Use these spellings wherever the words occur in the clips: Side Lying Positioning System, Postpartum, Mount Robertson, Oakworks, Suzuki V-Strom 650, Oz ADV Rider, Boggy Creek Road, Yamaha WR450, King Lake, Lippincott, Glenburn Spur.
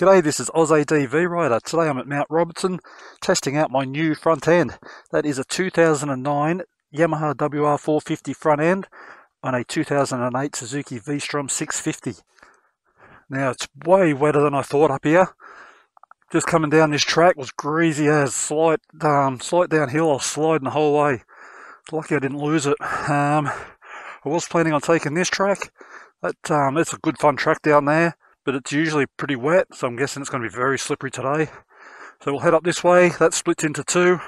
G'day, this is Oz ADV Rider. Today I'm at Mount Robertson testing out my new front end. That is a 2009 Yamaha WR450 front end on a 2008 Suzuki V-Strom 650. Now it's way wetter than I thought up here. Just coming down this track was greasy as, slight downhill, I was sliding the whole way. Lucky I didn't lose it. I was planning on taking this track. It's a good fun track down there, but it's usually pretty wet, so I'm guessing it's going to be very slippery today. So we'll head up this way, that splits into two, and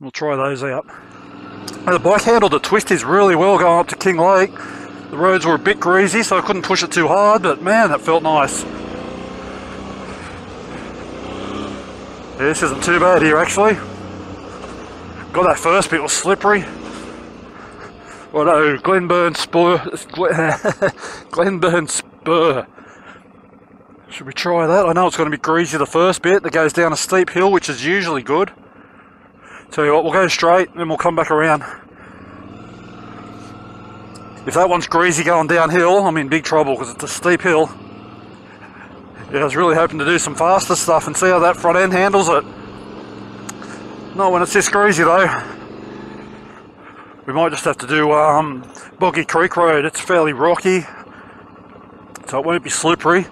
we'll try those out. Now the bike handled the twist is really well going up to King Lake. The roads were a bit greasy, so I couldn't push it too hard, but man, that felt nice. Yeah, this isn't too bad here actually. Got that first bit was slippery. Well, no, Glenburn Spur. Should we try that? I know it's going to be greasy the first bit that goes down a steep hill, which is usually good. Tell you what, we'll go straight and then we'll come back around. If that one's greasy going downhill, I'm in big trouble because it's a steep hill. Yeah, I was really hoping to do some faster stuff and see how that front end handles it. Not when it's this greasy though. We might just have to do Boggy Creek Road. It's fairly rocky, so it won't be slippery.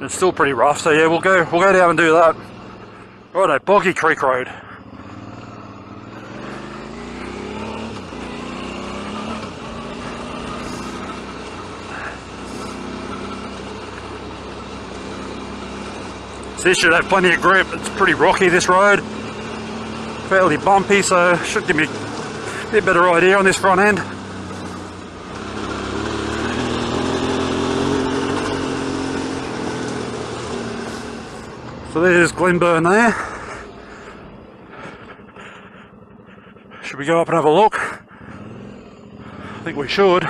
It's still pretty rough, so yeah, we'll go down and do that. Righto, Boggy Creek Road. So this should have plenty of grip. It's pretty rocky, this road. Fairly bumpy, so it should give me a bit better idea on this front end. So there's Glenburn there. Should we go up and have a look? I think we should.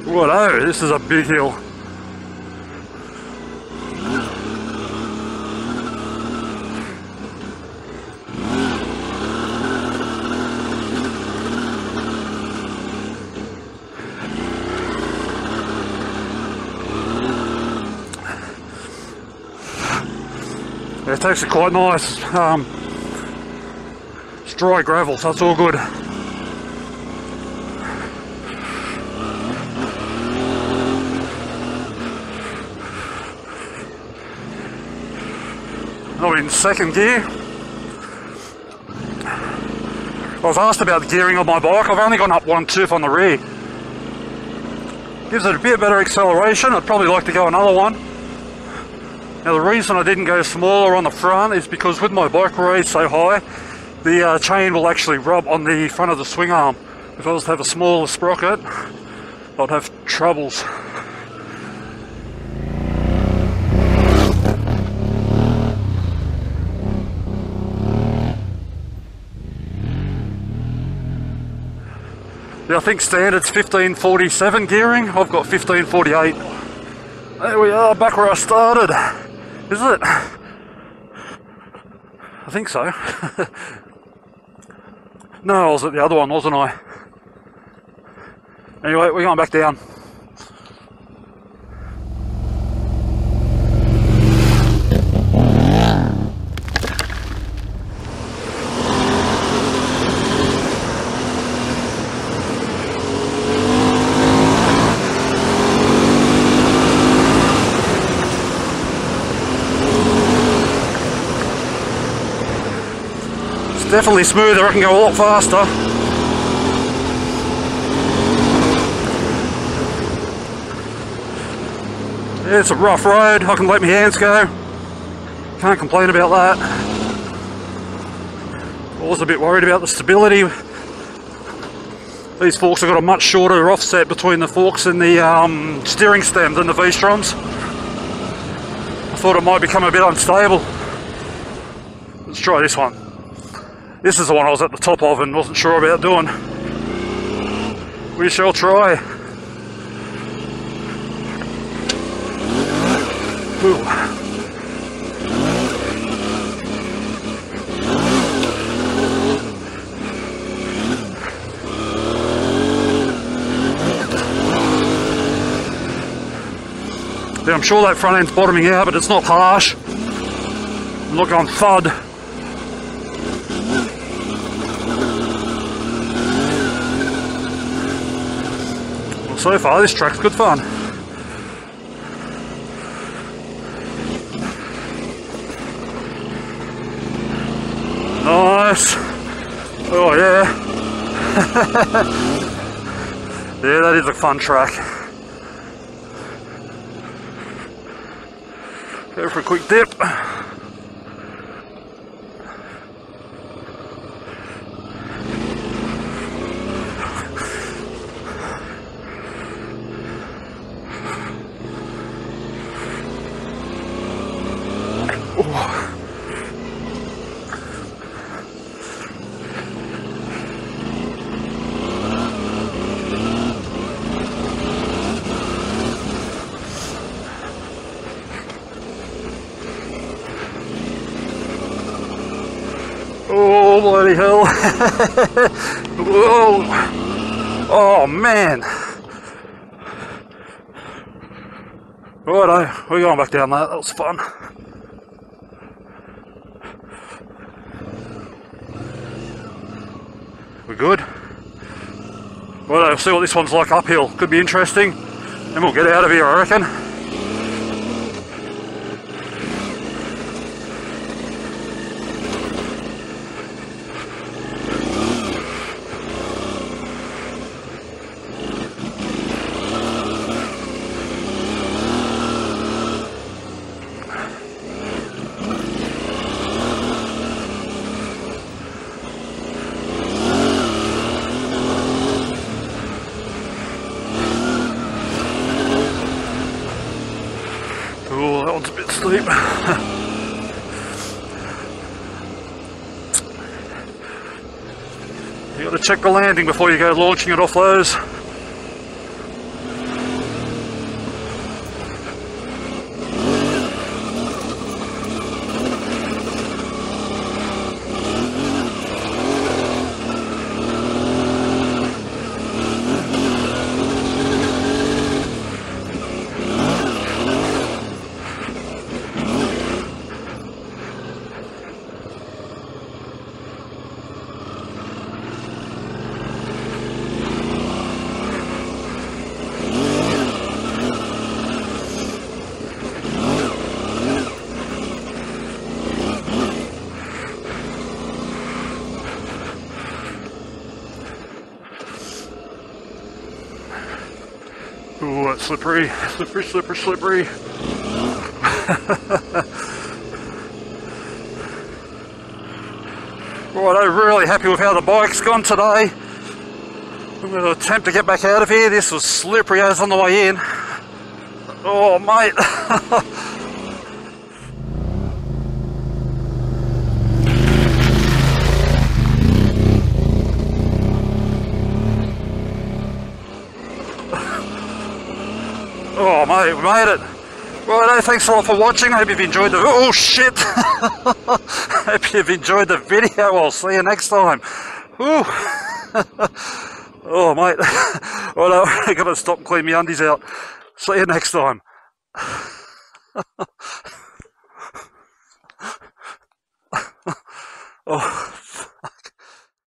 Righto, this is a big hill. It's actually quite nice. It's dry gravel, so it's all good. I'm in second gear. I was asked about gearing on my bike. I've only gone up one tooth on the rear. Gives it a bit better acceleration. I'd probably like to go another one. Now the reason I didn't go smaller on the front is because with my bike raised so high, the chain will actually rub on the front of the swing arm. If I was to have a smaller sprocket, I'd have troubles. Yeah, I think standard's 1547 gearing. I've got 1548. There we are, back where I started. Is it? I think so. No, I was at the other one, wasn't I? Anyway, we're going back down. Definitely smoother, I can go a lot faster. Yeah, it's a rough road, I can let my hands go. Can't complain about that. I was a bit worried about the stability. These forks have got a much shorter offset between the forks and the steering stem than the V-Stroms. I thought it might become a bit unstable. Let's try this one. This is the one I was at the top of and wasn't sure about doing. We shall try. Ooh. Now I'm sure that front end's bottoming out, but it's not harsh. Look on thud. Well, so far this track's good fun. Nice. Oh yeah. Yeah, that is a fun track. Go for a quick dip. Oh, bloody hell. Whoa. Oh, man. Righto, we're going back down there. That was fun. We're good. Righto, we'll see what this one's like uphill. Could be interesting. And we'll get out of here, I reckon. You've got to check the landing before you go launching it off those. Ooh, that's slippery, slippery, slippery, slippery. Right, I'm really happy with how the bike's gone today. I'm going to attempt to get back out of here. This was slippery as on the way in. Oh, mate. Oh mate, we made it. Righto, thanks a lot for watching. I hope you've enjoyed the... Oh shit! Hope you've enjoyed the video. I'll see you next time. Oh mate. Righto, I gotta stop and clean my undies out. See you next time. Oh.